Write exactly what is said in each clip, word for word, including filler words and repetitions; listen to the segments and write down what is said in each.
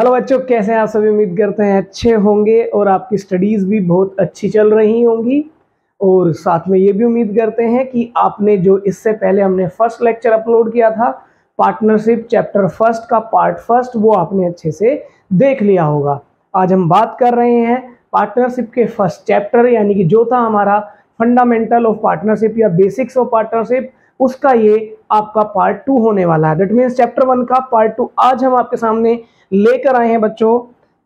Hello बच्चों, कैसे हैं आप सभी। उम्मीद करते हैं अच्छे होंगे और आपकी स्टडीज़ भी बहुत अच्छी चल रही होंगी। और साथ में ये भी उम्मीद करते हैं कि आपने जो इससे पहले हमने फर्स्ट लेक्चर अपलोड किया था पार्टनरशिप चैप्टर फर्स्ट का पार्ट फर्स्ट, वो आपने अच्छे से देख लिया होगा। आज हम बात कर रहे हैं पार्टनरशिप के फर्स्ट चैप्टर यानी कि जो था हमारा फंडामेंटल ऑफ पार्टनरशिप या बेसिक्स ऑफ पार्टनरशिप, उसका ये आपका पार्ट टू होने वाला है। दैट मीन्स चैप्टर वन का पार्ट टू आज हम आपके सामने लेकर आए हैं बच्चों।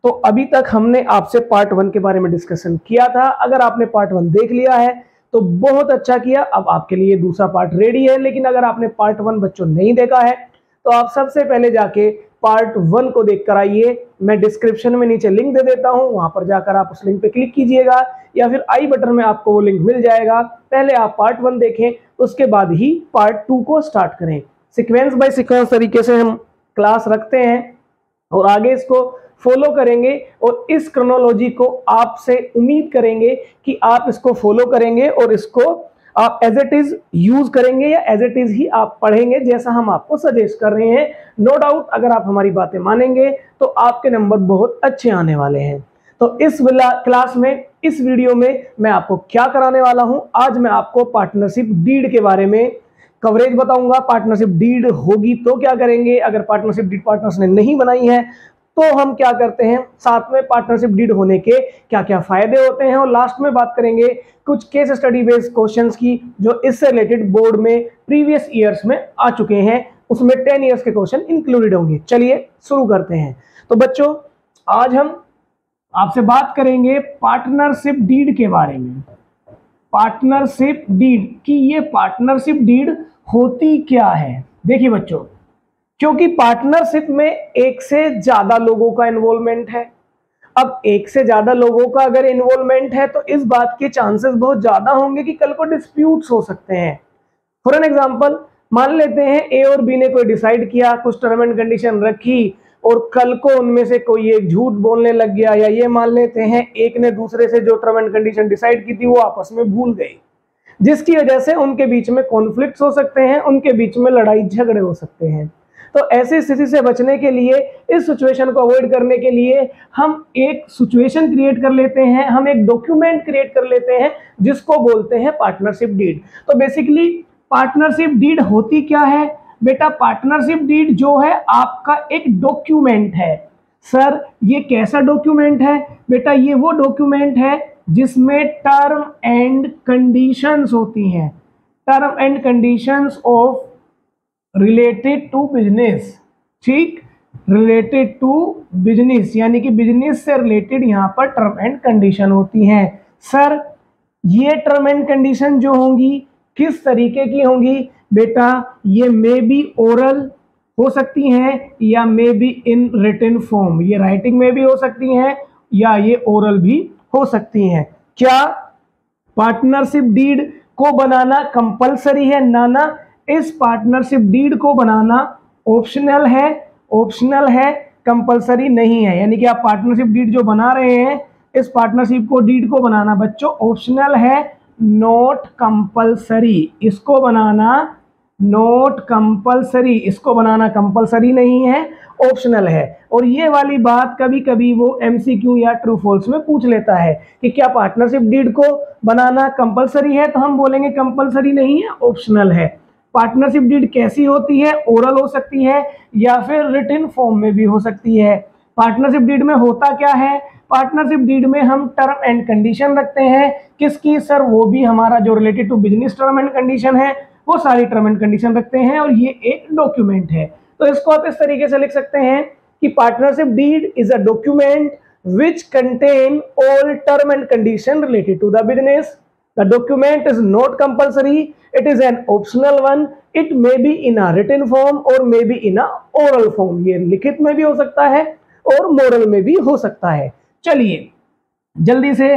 तो अभी तक हमने आपसे पार्ट वन के बारे में डिस्कशन किया था। अगर आपने पार्ट वन देख लिया है तो बहुत अच्छा किया, अब आपके लिए दूसरा पार्ट रेडी है। लेकिन अगर आपने पार्ट वन बच्चों नहीं देखा है तो आप सबसे पहले जाके पार्ट वन को देख कर आइए। मैं डिस्क्रिप्शन में नीचे लिंक दे देता हूं, वहां पर जाकर आप उस लिंक पे क्लिक कीजिएगा या फिर आई बटन में आपको वो लिंक मिल जाएगा। पहले आप पार्ट वन देखें, उसके बाद ही पार्ट टू को स्टार्ट करें। सिक्वेंस बाय सिक्वेंस तरीके से हम क्लास रखते हैं और आगे इसको फॉलो करेंगे और इस क्रोनोलॉजी को आपसे उम्मीद करेंगे कि आप इसको फॉलो करेंगे और इसको आप एज इट इज यूज करेंगे या एज इट इज ही आप पढ़ेंगे जैसा हम आपको सजेस्ट कर रहे हैं। नो डाउट अगर आप हमारी बातें मानेंगे तो आपके नंबर बहुत अच्छे आने वाले हैं। तो इस क्लास में, इस वीडियो में मैं आपको क्या कराने वाला हूँ, आज मैं आपको पार्टनरशिप डीड के बारे में कवरेज बताऊंगा। पार्टनरशिप डीड होगी तो क्या करेंगे, अगर पार्टनरशिप डीड पार्टनर्स ने नहीं बनाई है तो हम क्या करते हैं, साथ में पार्टनरशिप डीड होने के क्या क्या फायदे होते हैं और लास्ट में बात करेंगे कुछ केस स्टडी बेस्ड क्वेश्चंस की जो इससे रिलेटेड बोर्ड में प्रीवियस ईयर्स में आ चुके हैं, उसमें टेन ईयर्स के क्वेश्चन इंक्लूडेड होंगे। चलिए शुरू करते हैं। तो बच्चों आज हम आपसे बात करेंगे पार्टनरशिप डीड के बारे में। पार्टनरशिप डीड की ये पार्टनरशिप डीड होती क्या है। देखिए बच्चों, क्योंकि पार्टनरशिप में एक से ज्यादा लोगों का इन्वॉल्वमेंट है। अब एक से ज्यादा लोगों का अगर इन्वॉल्वमेंट है तो इस बात के चांसेस बहुत ज्यादा होंगे कि कल को डिस्प्यूट्स हो सकते हैं। फॉर एन एग्जांपल मान लेते हैं ए और बी ने कोई डिसाइड किया, कुछ टर्म एंड कंडीशन रखी और कल को उनमें से कोई एक झूठ बोलने लग गया, या ये मान लेते हैं एक ने दूसरे से जो टर्म एंड कंडीशन डिसाइड की थी वो आपस में भूल गई, जिसकी वजह से उनके बीच में कॉन्फ्लिक्ट्स हो सकते हैं, उनके बीच में लड़ाई झगड़े हो सकते हैं। तो ऐसी स्थिति से बचने के लिए, इस सिचुएशन को अवॉइड करने के लिए हम एक सिचुएशन क्रिएट कर लेते हैं, हम एक डॉक्यूमेंट क्रिएट कर लेते हैं जिसको बोलते हैं पार्टनरशिप डीड। तो बेसिकली पार्टनरशिप डीड होती क्या है बेटा, पार्टनरशिप डीड जो है आपका एक डॉक्यूमेंट है। सर ये कैसा डॉक्यूमेंट है बेटा, ये वो डॉक्यूमेंट है जिसमें टर्म एंड कंडीशंस होती हैं, term and conditions of related to business, ठीक, रिलेटेड टू बिजनेस यानी कि बिजनेस से रिलेटेड यहाँ पर टर्म एंड कंडीशन होती हैं। सर ये टर्म एंड कंडीशन जो होंगी किस तरीके की होंगी बेटा, ये मे बी ओरल हो सकती हैं या may be in written form, ये राइटिंग में भी हो सकती हैं या ये ओरल भी हो सकती हैं। क्या पार्टनरशिप डीड को बनाना कंपलसरी है? ना ना, इस पार्टनरशिप डीड को बनाना ऑप्शनल है, ऑप्शनल है, कंपलसरी नहीं है। यानी कि आप पार्टनरशिप डीड जो बना रहे हैं, इस पार्टनरशिप को डीड को बनाना बच्चों ऑप्शनल है, नॉट कंपलसरी। इसको बनाना नॉट कंपलसरी, इसको बनाना कंपलसरी नहीं है, ऑप्शनल है। और ये वाली बात कभी कभी वो एमसीक्यू या ट्रू फॉल्स में पूछ लेता है कि क्या पार्टनरशिप डीड को बनाना कंपलसरी है, तो हम बोलेंगे कंपलसरी नहीं है, ऑप्शनल है। पार्टनरशिप डीड कैसी होती है, ओरल हो सकती है या फिर रिटन फॉर्म में भी हो सकती है। पार्टनरशिप डीड में होता क्या है, पार्टनरशिप डीड में हम टर्म एंड कंडीशन रखते हैं। किसकी सर, वो भी हमारा जो related to business term and condition है, वो सारी टर्म एंड कंडीशन रखते हैं और ये एक डॉक्यूमेंट है। तो इसको आप इस तरीके से लिख सकते हैं कि partnership deed is a document which contain all term and condition related to the business. The document is not compulsory. It is an optional one. It may be in a written form or may be in a oral form. ये लिखित में भी हो सकता है और moral में भी हो सकता है। चलिए जल्दी से,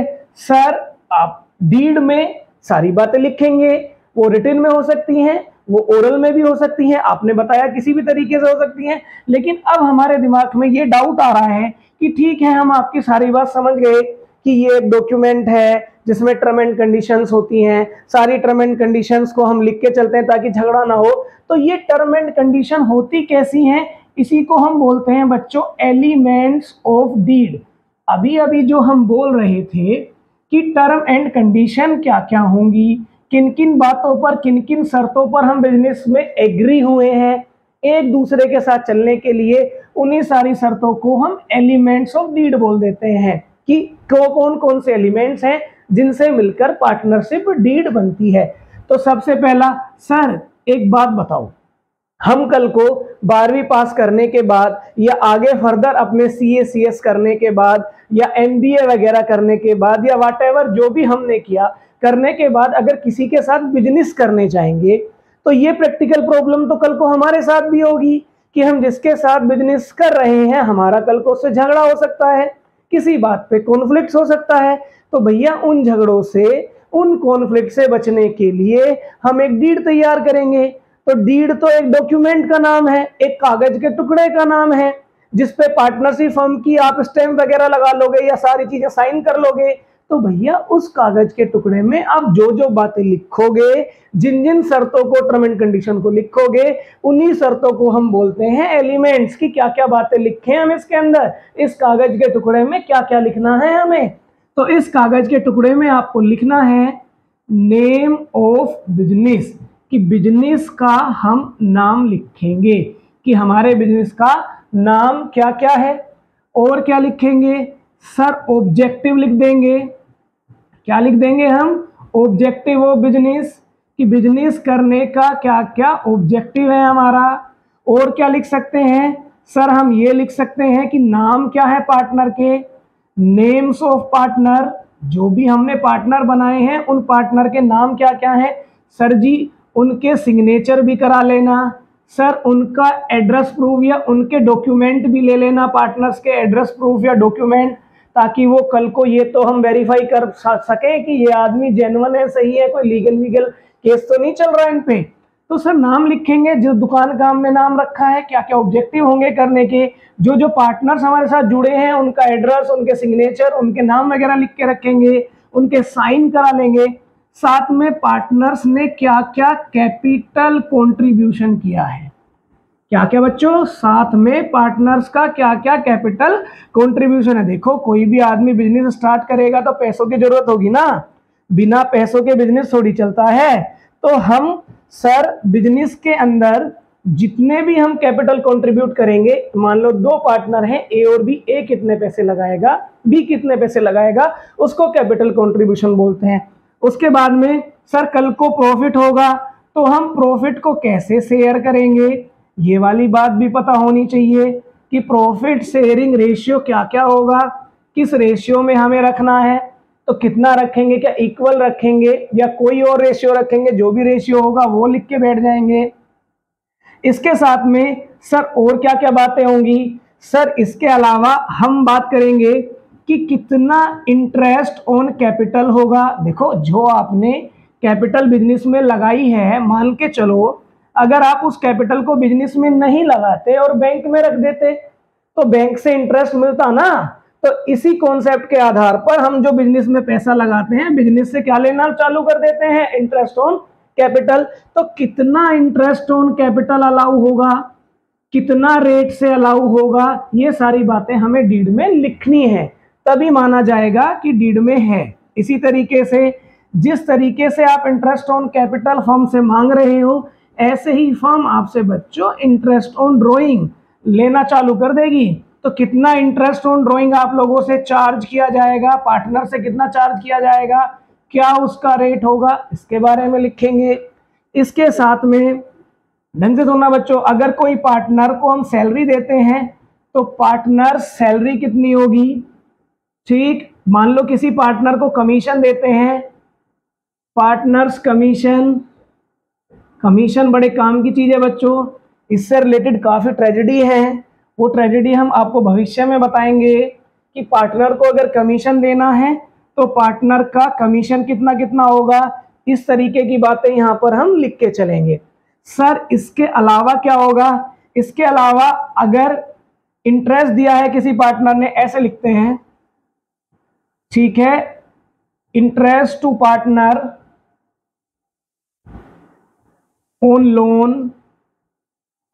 सर आप डीड में सारी बातें लिखेंगे, वो रिटन में हो सकती हैं, वो ओरल में भी हो सकती हैं, आपने बताया किसी भी तरीके से हो सकती हैं। लेकिन अब हमारे दिमाग में ये डाउट आ रहा है कि ठीक है, हम आपकी सारी बात समझ गए कि ये एक डॉक्यूमेंट है जिसमें टर्म एंड कंडीशंस होती हैं, सारी टर्म एंड कंडीशंस को हम लिख के चलते हैं ताकि झगड़ा ना हो। तो ये टर्म एंड कंडीशन होती कैसी हैं, इसी को हम बोलते हैं बच्चों एलिमेंट्स ऑफ डीड। अभी अभी जो हम बोल रहे थे कि टर्म एंड कंडीशन क्या क्या होंगी, किन किन बातों पर, किन किन शर्तों पर हम बिजनेस में एग्री हुए हैं एक दूसरे के साथ चलने के लिए, उन्हीं सारी शर्तों को हम एलिमेंट्स ऑफ डीड बोल देते हैं कि को कौन कौन से एलिमेंट्स हैं जिनसे मिलकर पार्टनरशिप डीड बनती है। तो सबसे पहला, सर एक बात बताओ, हम कल को बारहवीं पास करने के बाद या आगे फर्दर अपने सीए सीएस करने के बाद या एमबीए वगैरह करने के बाद या व्हाटएवर जो भी हमने किया करने के बाद अगर किसी के साथ बिजनेस करने जाएंगे तो ये प्रैक्टिकल प्रॉब्लम तो कल को हमारे साथ भी होगी कि हम जिसके साथ बिजनेस कर रहे हैं हमारा कल को उससे झगड़ा हो सकता है, किसी बात पे कॉन्फ्लिक्ट हो सकता है। तो भैया उन झगड़ों से, उन कॉन्फ्लिक्ट से बचने के लिए हम एक डीड तैयार करेंगे। तो डीड तो एक डॉक्यूमेंट का नाम है, एक कागज के टुकड़े का नाम है जिसपे पार्टनरशिप फर्म की आप स्टैम्प वगैरह लगा लोगे या सारी चीजें साइन कर लोगे। तो भैया उस कागज के टुकड़े में आप जो जो बातें लिखोगे, जिन जिन शर्तों को, टर्म एंड कंडीशन को लिखोगे, उन्हीं शर्तों को हम बोलते हैं एलिमेंट्स की क्या क्या बातें लिखे हैं हम इसके अंदर, इस कागज के टुकड़े में क्या क्या लिखना है हमें। तो इस कागज के टुकड़े में आपको लिखना है नेम ऑफ बिजनेस, कि बिजनेस का हम नाम लिखेंगे कि हमारे बिजनेस का नाम क्या क्या है। और क्या लिखेंगे सर? ऑब्जेक्टिव लिख देंगे। क्या लिख देंगे हम? ऑब्जेक्टिव ऑफ बिजनेस, कि बिजनेस करने का क्या क्या ऑब्जेक्टिव है हमारा। और क्या लिख सकते हैं सर? हम ये लिख सकते हैं कि नाम क्या है पार्टनर के, नेम्स ऑफ पार्टनर, जो भी हमने पार्टनर बनाए हैं उन पार्टनर के नाम क्या क्या हैं। सर जी उनके सिग्नेचर भी करा लेना, सर उनका एड्रेस प्रूफ या उनके डॉक्यूमेंट भी ले लेना, पार्टनर्स के एड्रेस प्रूफ या डॉक्यूमेंट, ताकि वो कल को ये तो हम वेरीफाई कर सकें कि ये आदमी जेन्युइन है, सही है, कोई लीगल वीगल केस तो नहीं चल रहा है इन पे। तो सर नाम लिखेंगे, जो दुकान का हमने नाम रखा है, क्या क्या ऑब्जेक्टिव होंगे करने के, जो जो पार्टनर्स हमारे साथ जुड़े हैं उनका एड्रेस, उनके सिग्नेचर, उनके नाम वगैरह लिख के रखेंगे, उनके साइन करा लेंगे। साथ में पार्टनर्स ने क्या क्या कैपिटल कॉन्ट्रीब्यूशन किया है, क्या क्या बच्चों, साथ में पार्टनर्स का क्या क्या कैपिटल कंट्रीब्यूशन है। देखो कोई भी आदमी बिजनेस स्टार्ट करेगा तो पैसों की जरूरत होगी ना, बिना पैसों के बिजनेस थोड़ी चलता है। तो हम सर बिजनेस के अंदर जितने भी हम कैपिटल कंट्रीब्यूट करेंगे, मान लो दो पार्टनर हैं ए और बी, ए कितने पैसे लगाएगा, बी कितने पैसे लगाएगा, उसको कैपिटल कॉन्ट्रीब्यूशन बोलते हैं। उसके बाद में सर कल को प्रॉफिट होगा तो हम प्रॉफिट को कैसे शेयर करेंगे, ये वाली बात भी पता होनी चाहिए कि प्रॉफिट शेयरिंग रेशियो क्या क्या होगा, किस रेशियो में हमें रखना है, तो कितना रखेंगे, क्या इक्वल रखेंगे या कोई और रेशियो रखेंगे, जो भी रेशियो होगा वो लिख के बैठ जाएंगे। इसके साथ में सर और क्या क्या बातें होंगी सर, इसके अलावा हम बात करेंगे कि कितना इंटरेस्ट ऑन कैपिटल होगा। देखो जो आपने कैपिटल बिजनेस में लगाई है, मान के चलो अगर आप उस कैपिटल को बिजनेस में नहीं लगाते और बैंक में रख देते तो बैंक से इंटरेस्ट मिलता ना। तो इसी कॉन्सेप्ट के आधार पर हम जो बिजनेस में पैसा लगाते हैं, बिजनेस से क्या लेना चालू कर देते हैं, इंटरेस्ट ऑन कैपिटल। तो कितना इंटरेस्ट ऑन कैपिटल अलाउ होगा, कितना रेट से अलाउ होगा, ये सारी बातें हमें डीड में लिखनी है, तभी माना जाएगा कि डीड में है। इसी तरीके से जिस तरीके से आप इंटरेस्ट ऑन कैपिटल फर्म से मांग रहे हो, ऐसे ही फर्म आपसे बच्चों इंटरेस्ट ऑन ड्राइंग लेना चालू कर देगी। तो कितना इंटरेस्ट ऑन ड्राइंग आप लोगों से चार्ज किया जाएगा, पार्टनर से कितना चार्ज किया जाएगा, क्या उसका रेट होगा, इसके बारे में लिखेंगे। इसके साथ में ढंग से सुनना बच्चों, अगर कोई पार्टनर को हम सैलरी देते हैं तो पार्टनर सैलरी कितनी होगी, ठीक। मान लो किसी पार्टनर को कमीशन देते हैं, पार्टनर्स कमीशन, कमीशन बड़े काम की चीज़ है बच्चों, इससे रिलेटेड काफ़ी ट्रेजेडी है, वो ट्रेजेडी हम आपको भविष्य में बताएंगे कि पार्टनर को अगर कमीशन देना है तो पार्टनर का कमीशन कितना कितना होगा, इस तरीके की बातें यहाँ पर हम लिख के चलेंगे। सर इसके अलावा क्या होगा, इसके अलावा अगर इंटरेस्ट दिया है किसी पार्टनर ने, ऐसे लिखते हैं, ठीक है, interest to partner on loan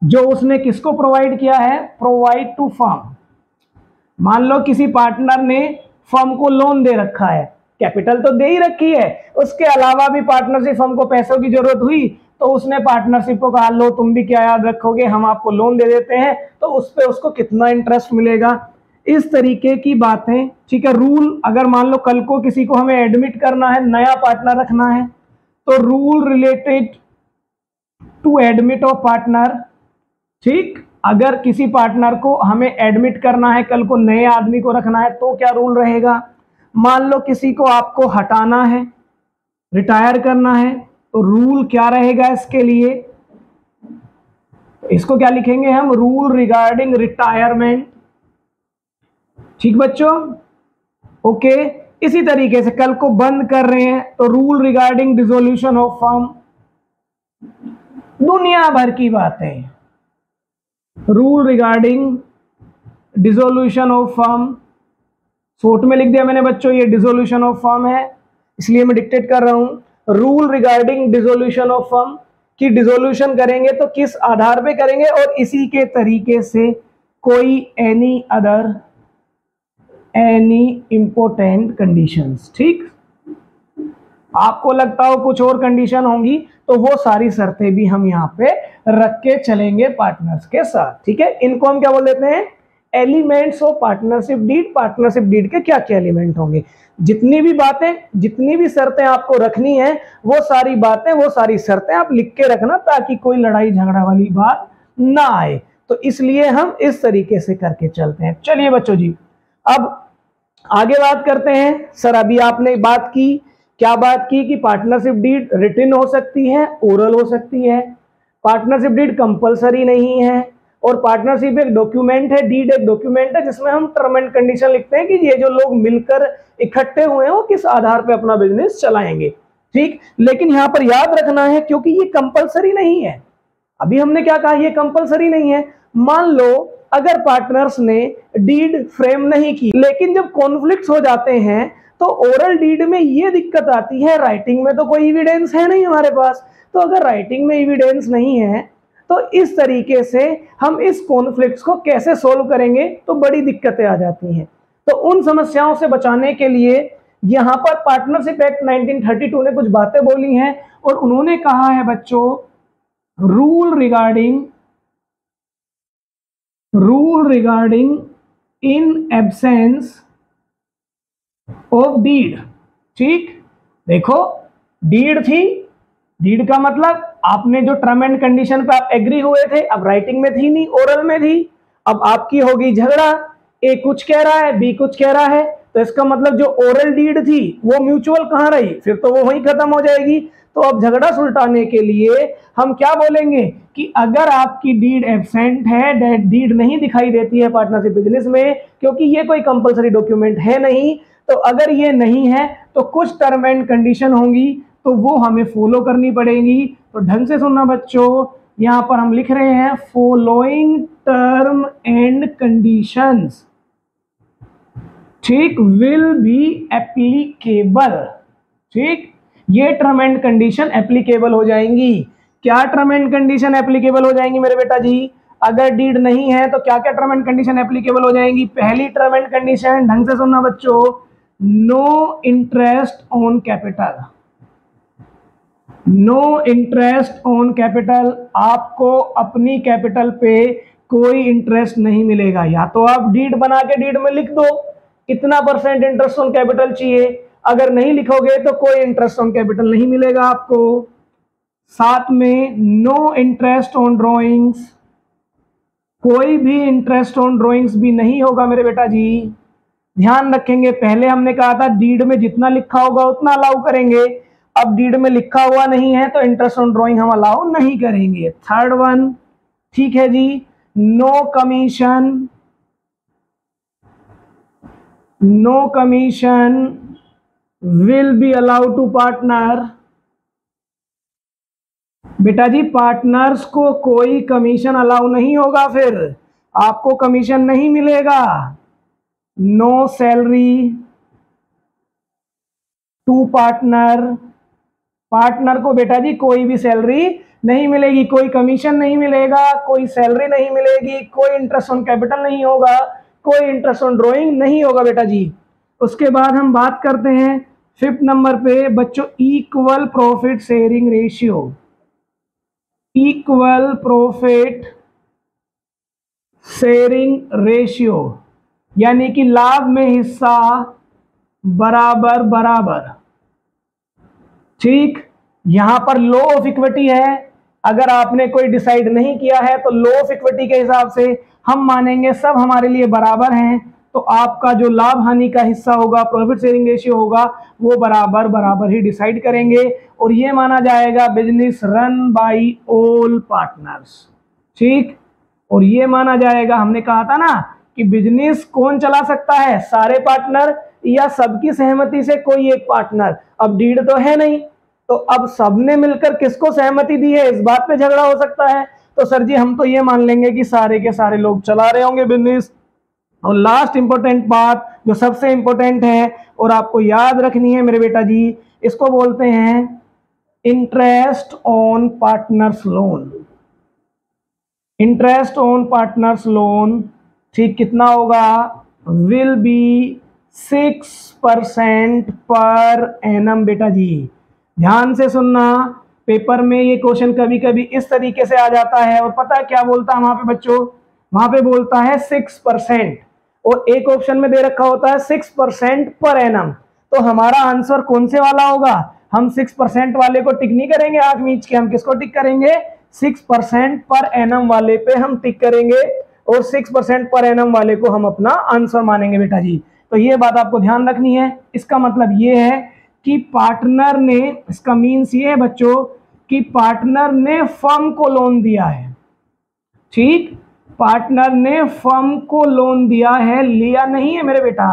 जो उसने किसको प्रोवाइड किया है, प्रोवाइड टू फर्म। मान लो किसी पार्टनर ने फर्म को लोन दे रखा है, कैपिटल तो दे ही रखी है, उसके अलावा भी पार्टनरशिप फर्म को पैसों की जरूरत हुई तो उसने पार्टनरशिप को कहा लो तुम भी क्या याद रखोगे, हम आपको लोन दे देते हैं, तो उस पर उसको कितना इंटरेस्ट मिलेगा, इस तरीके की बातें। ठीक है, रूल अगर मान लो कल को किसी को हमें एडमिट करना है, नया पार्टनर रखना है, तो rule related to admit of partner. ठीक, अगर किसी पार्टनर को हमें एडमिट करना है, कल को नए आदमी को रखना है, तो क्या रूल रहेगा। मान लो किसी को आपको हटाना है, रिटायर करना है, तो रूल क्या रहेगा इसके लिए, इसको क्या लिखेंगे हम, रूल रिगार्डिंग रिटायरमेंट। ठीक बच्चों, ओके। इसी तरीके से कल को बंद कर रहे हैं तो rule regarding dissolution of firm. दुनिया भर की बातें, rule regarding dissolution of firm. Short में लिख दिया मैंने बच्चों, ये डिसोल्यूशन ऑफ फर्म है इसलिए मैं डिक्टेट कर रहा हूं, rule regarding dissolution of firm कि डिसोल्यूशन करेंगे तो किस आधार पे करेंगे, और इसी के तरीके से कोई any other any important conditions. ठीक, आपको लगता हो कुछ और कंडीशन होंगी तो वो सारी शर्तें भी हम यहाँ पे रख के चलेंगे पार्टनर्स के साथ। ठीक है, इनको हम क्या बोल देते हैं, elements of partnership deed. Partnership deed के क्या क्या एलिमेंट होंगे, जितनी भी बातें, जितनी भी शर्तें आपको रखनी है, वो सारी बातें, वो सारी शर्तें आप लिख के रखना ताकि कोई लड़ाई झगड़ा वाली बात ना आए। तो इसलिए हम इस तरीके से करके चलते हैं। चलिए बच्चों जी, अब आगे बात करते हैं। सर अभी आपने बात की, क्या बात की कि पार्टनरशिप डीड रिटन हो सकती है, ओरल हो सकती है, पार्टनरशिप डीड कंपलसरी नहीं है, और पार्टनरशिप एक डॉक्यूमेंट है, डीड एक डॉक्यूमेंट है जिसमें हम टर्म एंड कंडीशन लिखते हैं कि ये जो लोग मिलकर इकट्ठे हुए हैं वो किस आधार पे अपना बिजनेस चलाएंगे। ठीक, लेकिन यहाँ पर याद रखना है क्योंकि ये कंपलसरी नहीं है, अभी हमने क्या कहा, ये कंपलसरी नहीं है। मान लो अगर पार्टनर्स ने डीड फ्रेम नहीं की, लेकिन जब कॉन्फ्लिक्ट हो जाते हैं तो ओरल डीड में ये दिक्कत आती है, राइटिंग में तो कोई एविडेंस है नहीं हमारे पास, तो अगर राइटिंग में एविडेंस नहीं है तो इस तरीके से हम इस कॉन्फ्लिक्ट्स को कैसे सोल्व करेंगे, तो बड़ी दिक्कतें आ जाती हैं। तो उन समस्याओं से बचाने के लिए यहाँ पर partnership act nineteen thirty two ने कुछ बातें बोली हैं, और उन्होंने कहा है बच्चों, rule regarding rule regarding in absence of deed. ठीक, देखो डीड थी, डीड का मतलब आपने जो टर्म एंड कंडीशन पे आप एग्री हुए थे, अब राइटिंग में थी नहीं, ओरल में थी, अब आपकी होगी झगड़ा, ए कुछ कह रहा है, बी कुछ कह रहा है, तो इसका मतलब जो ओरल डीड थी वो म्यूचुअल कहाँ रही, फिर तो वो वहीं खत्म हो जाएगी। तो अब झगड़ा सुलटाने के लिए हम क्या बोलेंगे कि अगर आपकी डीड एब्सेंट है, डीड नहीं दिखाई देती है पार्टनरशिप बिजनेस में, क्योंकि ये कोई कंपलसरी डॉक्यूमेंट है नहीं, तो अगर ये नहीं है तो कुछ टर्म एंड कंडीशन होंगी तो वो हमें फॉलो करनी पड़ेगी। तो ढंग से सुनना बच्चों, यहाँ पर हम लिख रहे हैं फॉलोइंग टर्म एंड कंडीशंस, ठीक, विल बी एप्लीकेबल। ठीक, ये टर्म एंड कंडीशन एप्लीकेबल हो जाएंगी। क्या टर्म एंड कंडीशन एप्लीकेबल हो जाएंगी मेरे बेटा जी, अगर डीड नहीं है तो क्या क्या टर्म एंड कंडीशन एप्लीकेबल हो जाएंगी। पहली टर्म एंड कंडीशन, ढंग से सुनना बच्चों, no interest on capital. No interest on capital, आपको अपनी कैपिटल पे कोई इंटरेस्ट नहीं मिलेगा। या तो आप डीड बना के डीड में लिख दो कितना परसेंट इंटरेस्ट ऑन कैपिटल चाहिए, अगर नहीं लिखोगे तो कोई इंटरेस्ट ऑन कैपिटल नहीं मिलेगा आपको। साथ में नो इंटरेस्ट ऑन ड्रॉइंग्स, कोई भी इंटरेस्ट ऑन ड्रॉइंग्स भी नहीं होगा मेरे बेटा जी। ध्यान रखेंगे, पहले हमने कहा था डीड में जितना लिखा होगा उतना अलाउ करेंगे, अब डीड में लिखा हुआ नहीं है तो इंटरेस्ट ऑन ड्राइंग हम अलाउ नहीं करेंगे। थर्ड वन, ठीक है जी, no commission, no commission will be allowed to partner. बेटा जी पार्टनर्स को कोई कमीशन अलाउ नहीं होगा, फिर आपको कमीशन नहीं मिलेगा। No salary to partner, partner को बेटा जी कोई भी सैलरी नहीं मिलेगी, कोई कमीशन नहीं मिलेगा, कोई सैलरी नहीं मिलेगी, कोई इंटरेस्ट ऑन कैपिटल नहीं होगा, कोई इंटरेस्ट ऑन ड्राइंग नहीं होगा बेटा जी। उसके बाद हम बात करते हैं फिफ्थ नंबर पे बच्चों equal profit sharing ratio. Equal profit sharing ratio यानी कि लाभ में हिस्सा बराबर बराबर। ठीक, यहां पर लो ऑफ इक्विटी है, अगर आपने कोई डिसाइड नहीं किया है तो लो ऑफ इक्विटी के हिसाब से हम मानेंगे सब हमारे लिए बराबर हैं, तो आपका जो लाभ हानि का हिस्सा होगा, प्रॉफिट शेयरिंग रेशियो होगा, वो बराबर बराबर ही डिसाइड करेंगे और ये माना जाएगा business run by all partners. ठीक, और ये माना जाएगा, हमने कहा था ना कि बिजनेस कौन चला सकता है, सारे पार्टनर या सबकी सहमति से कोई एक पार्टनर। अब डीड तो है नहीं, तो अब सबने मिलकर किसको सहमति दी है इस बात पे झगड़ा हो सकता है। तो सर जी हम तो ये मान लेंगे कि सारे के सारे लोग चला रहे होंगे बिजनेस। और लास्ट इंपॉर्टेंट बात जो सबसे इंपॉर्टेंट है और आपको याद रखनी है मेरे बेटा जी, इसको बोलते हैं interest on partners loan. Interest on partners loan ठीक कितना होगा, will be six percent per annum. बेटा जी ध्यान से सुनना, पेपर में ये क्वेश्चन कभी कभी इस तरीके से आ जाता है और पता है क्या बोलता है वहां पे बच्चों, वहां पे बोलता है सिक्स परसेंट और एक ऑप्शन में दे रखा होता है सिक्स परसेंट पर एनम। तो हमारा आंसर कौन से वाला होगा, हम सिक्स परसेंट वाले को टिक नहीं करेंगे आग मीच के, हम किसको टिक करेंगे, सिक्स परसेंट पर एनम वाले पे हम टिक करेंगे और सिक्स परसेंट पर एनम वाले को हम अपना आंसर मानेंगे बेटा जी। तो ये बात आपको ध्यान रखनी है। इसका मतलब ये है कि पार्टनर ने, इसका मीन्स ये है बच्चों कि पार्टनर ने फर्म को लोन दिया है। ठीक, पार्टनर ने फर्म को लोन दिया है, लिया नहीं है मेरे बेटा,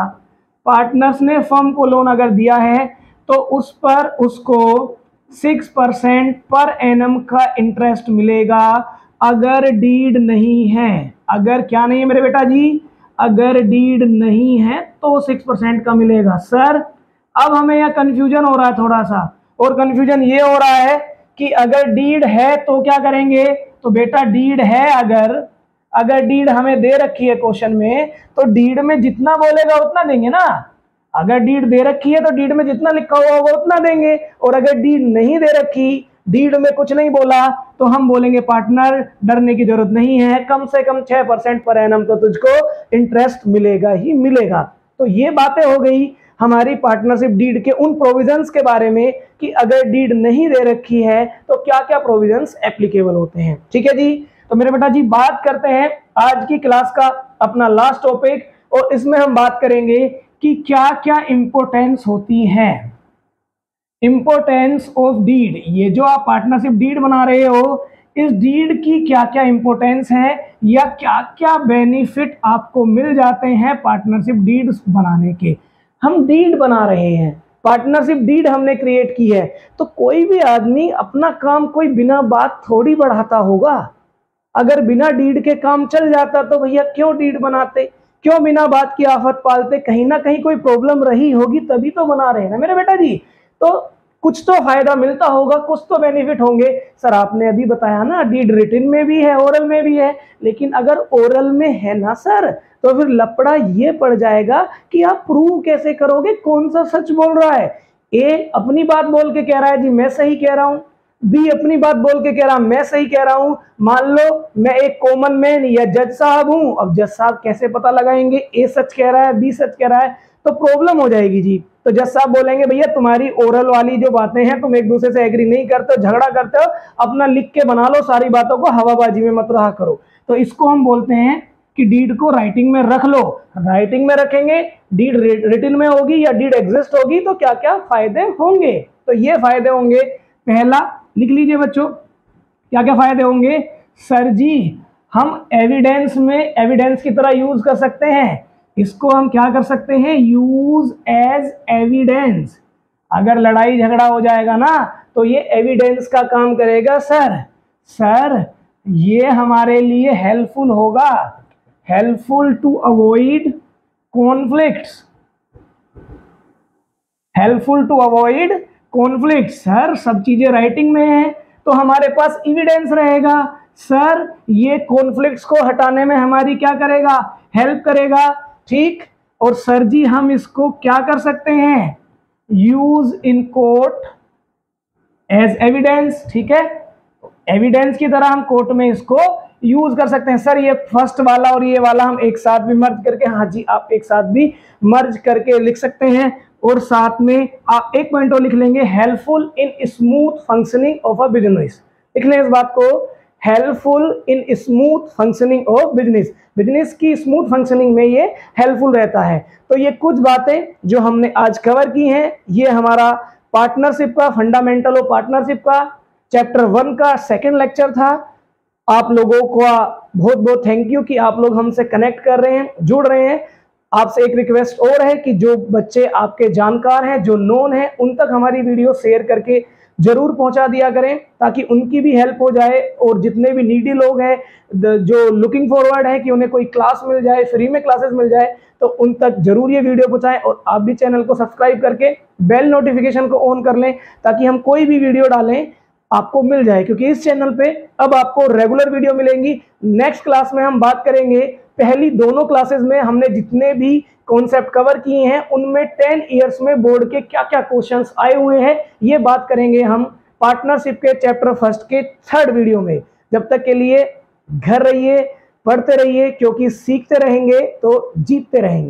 पार्टनर्स ने फर्म को लोन अगर दिया है तो उस पर उसको सिक्स परसेंट पर एनम का इंटरेस्ट मिलेगा अगर डीड नहीं है। अगर क्या नहीं है मेरे बेटा जी, अगर डीड नहीं है तो सिक्स परसेंट का मिलेगा। सर अब हमें यह कंफ्यूजन हो रहा है थोड़ा सा, और कंफ्यूजन ये हो रहा है कि अगर डीड है तो क्या करेंगे। तो बेटा डीड है, अगर अगर डीड हमें दे रखी है क्वेश्चन में, तो डीड में जितना बोलेगा उतना देंगे ना। अगर डीड दे रखी है तो डीड में जितना लिखा हुआ होगा उतना देंगे, और अगर डीड नहीं दे रखी, डीड में कुछ नहीं बोला, तो हम बोलेंगे पार्टनर डरने की जरूरत नहीं है, कम से कम छह परसेंट पर एनम तो तुझको इंटरेस्ट मिलेगा ही मिलेगा। तो ये बातें हो गई हमारी पार्टनरशिप डीड के उन प्रोविजंस के बारे में कि अगर डीड नहीं दे रखी है तो क्या क्या प्रोविजंस एप्लीकेबल होते हैं। ठीक है जी, तो मेरे बेटा जी बात करते हैं आज की क्लास का अपना लास्ट टॉपिक, और इसमें हम बात करेंगे कि क्या क्या इंपॉर्टेंस होती है, इंपॉर्टेंस ऑफ डीड। ये जो आप पार्टनरशिप डीड बना रहे हो, इस डीड की क्या क्या इंपॉर्टेंस है या क्या क्या बेनिफिट आपको मिल जाते हैं पार्टनरशिप डीड बनाने के। हम डीड बना रहे हैं, पार्टनरशिप डीड हमने क्रिएट की है, तो कोई भी आदमी अपना काम कोई बिना बात थोड़ी बढ़ाता होगा। अगर बिना डीड के काम चल जाता तो भैया क्यों डीड बनाते, क्यों बिना बात की आफत पालते, कहीं ना कहीं कोई प्रॉब्लम रही होगी तभी तो बना रहे हैं ना मेरे बेटा जी। तो कुछ तो फायदा मिलता होगा, कुछ तो बेनिफिट होंगे। सर आपने अभी बताया ना डीड रिटन में भी है, ओरल में भी है, लेकिन अगर ओरल में है ना सर, तो फिर लपड़ा ये पड़ जाएगा कि आप प्रूव कैसे करोगे कौन सा सच बोल रहा है। ए अपनी बात बोल के कह रहा है जी मैं सही कह रहा हूँ, बी अपनी बात बोल के कह रहा हूँ मैं सही कह रहा हूँ। मान लो मैं एक कॉमन मैन या जज साहब हूँ, अब जज साहब कैसे पता लगाएंगे ए सच कह रहा है बी सच कह रहा है, तो प्रॉब्लम हो जाएगी जी। तो जज साहब बोलेंगे भैया तुम्हारी ओरल वाली जो बातें हैं तुम एक दूसरे से एग्री नहीं करते हो, झगड़ा करते हो, अपना लिख के बना लो, सारी बातों को हवाबाजी में मत रहा करो। तो इसको हम बोलते हैं कि डीड को राइटिंग में रख लो। राइटिंग में रखेंगे, डीड रिटन में होगी या डीड एग्जिस्ट होगी तो क्या क्या फायदे होंगे। तो ये फायदे होंगे, पहला लिख लीजिए बच्चों, क्या क्या फायदे होंगे। सर जी हम एविडेंस में एविडेंस की तरह यूज कर सकते हैं, इसको हम क्या कर सकते हैं, यूज एज एविडेंस। अगर लड़ाई झगड़ा हो जाएगा ना तो ये एविडेंस का काम करेगा। सर सर ये हमारे लिए हेल्पफुल होगा, helpful to avoid conflicts, helpful to avoid conflicts. Sir सब चीजें राइटिंग में है तो हमारे पास एविडेंस रहेगा, सर ये कॉन्फ्लिक्ट्स को हटाने में हमारी क्या करेगा, हेल्प करेगा। ठीक, और सर जी हम इसको क्या कर सकते हैं, use in court as evidence. ठीक है, एविडेंस की तरह हम कोर्ट में इसको यूज कर सकते हैं। सर ये फर्स्ट वाला और ये वाला हम एक साथ भी मर्ज करके, हाँ जी आप एक साथ भी मर्ज करके लिख सकते हैं, और साथ में आप एक पॉइंट और लिख लेंगे, helpful in smooth functioning of a business. लिख लें इस बात को, helpful in smooth functioning of business, business की स्मूथ फंक्शनिंग में ये हेल्पफुल रहता है। तो ये कुछ बातें जो हमने आज कवर की हैं, ये हमारा पार्टनरशिप का, फंडामेंटल ऑफ पार्टनरशिप का चैप्टर वन का सेकेंड लेक्चर था। आप लोगों का बहुत बहुत थैंक यू कि आप लोग हमसे कनेक्ट कर रहे हैं, जुड़ रहे हैं। आपसे एक रिक्वेस्ट और है कि जो बच्चे आपके जानकार हैं, जो नोन हैं, उन तक हमारी वीडियो शेयर करके जरूर पहुंचा दिया करें, ताकि उनकी भी हेल्प हो जाए, और जितने भी नीडी लोग हैं जो लुकिंग फॉरवर्ड हैं कि उन्हें कोई क्लास मिल जाए, फ्री में क्लासेस मिल जाए, तो उन तक जरूर ये वीडियो पहुंचाएं। और आप भी चैनल को सब्सक्राइब करके बेल नोटिफिकेशन को ऑन कर लें, ताकि हम कोई भी वीडियो डालें आपको मिल जाए, क्योंकि इस चैनल पे अब आपको रेगुलर वीडियो मिलेंगी। नेक्स्ट क्लास में हम बात करेंगे, पहली दोनों क्लासेस में हमने जितने भी कॉन्सेप्ट कवर किए हैं उनमें टेन इयर्स में बोर्ड के क्या क्या क्वेश्चंस आए हुए हैं, ये बात करेंगे हम पार्टनरशिप के चैप्टर फर्स्ट के थर्ड वीडियो में। जब तक के लिए घर रहिए, पढ़ते रहिए, क्योंकि सीखते रहेंगे तो जीतते रहेंगे।